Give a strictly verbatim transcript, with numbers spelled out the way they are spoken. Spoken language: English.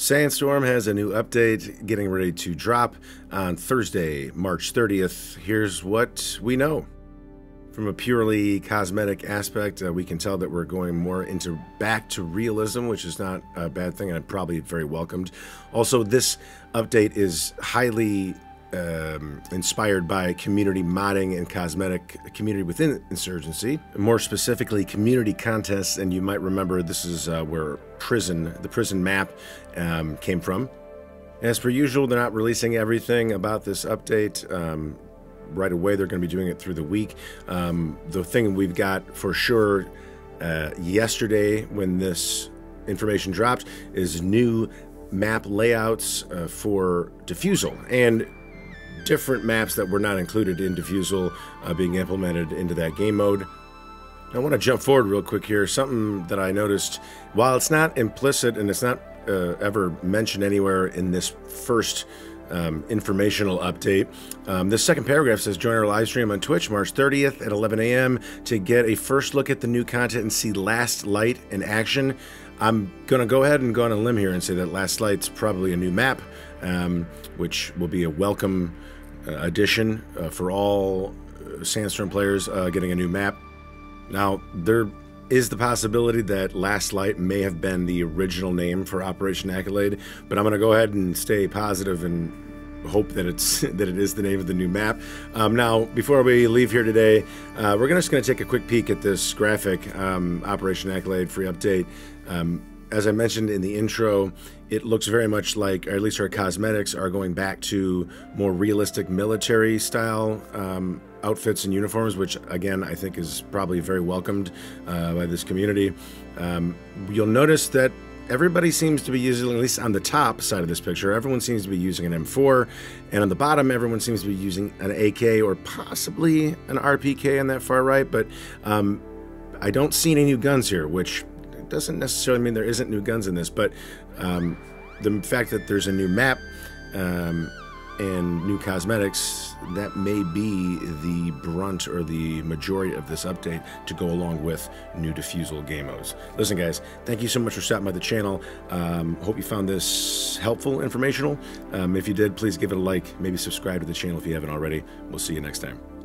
Sandstorm has a new update getting ready to drop on Thursday, March thirtieth. Here's what we know. From a purely cosmetic aspect, uh, we can tell that we're going more into back to realism, which is not a bad thing, and probably very welcomed. Also, this update is highly Um, inspired by community modding and cosmetic community within Insurgency. More specifically, community contests, and you might remember this is uh, where prison, the prison map um, came from. As per usual, they're not releasing everything about this update um, right away. They're going to be doing it through the week. Um, the thing we've got for sure uh, yesterday when this information dropped is new map layouts uh, for Defusal, and different maps that were not included in Defusal uh, being implemented into that game mode. I want to jump forward real quick here. Something that I noticed, while it's not implicit and it's not uh, ever mentioned anywhere in this first um, informational update, um, this second paragraph says, join our live stream on Twitch March thirtieth at eleven A M to get a first look at the new content and see Last Light in action. I'm going to go ahead and go on a limb here and say that Last Light's probably a new map, um, which will be a welcome uh, addition uh, for all Sandstorm players uh, getting a new map. Now, there is the possibility that Last Light may have been the original name for Operation Accolade, but I'm going to go ahead and stay positive and hope that it's that it is the name of the new map. Um, now, before we leave here today, uh, we're gonna, just going to take a quick peek at this graphic, um, Operation Accolade free update. Um, as I mentioned in the intro, it looks very much like, or at least our cosmetics are going back to more realistic military style um, outfits and uniforms, which again I think is probably very welcomed uh, by this community. Um, you'll notice that everybody seems to be using, at least on the top side of this picture, everyone seems to be using an M four, and on the bottom, everyone seems to be using an A K or possibly an R P K on that far right, but um, I don't see any new guns here, which doesn't necessarily mean there isn't new guns in this, but um, the fact that there's a new map um, and new cosmetics, that may be the brunt or the majority of this update to go along with new Defusal game modes. Listen guys, thank you so much for stopping by the channel. Um, hope you found this helpful, informational. Um, if you did, please give it a like, maybe subscribe to the channel if you haven't already. We'll see you next time.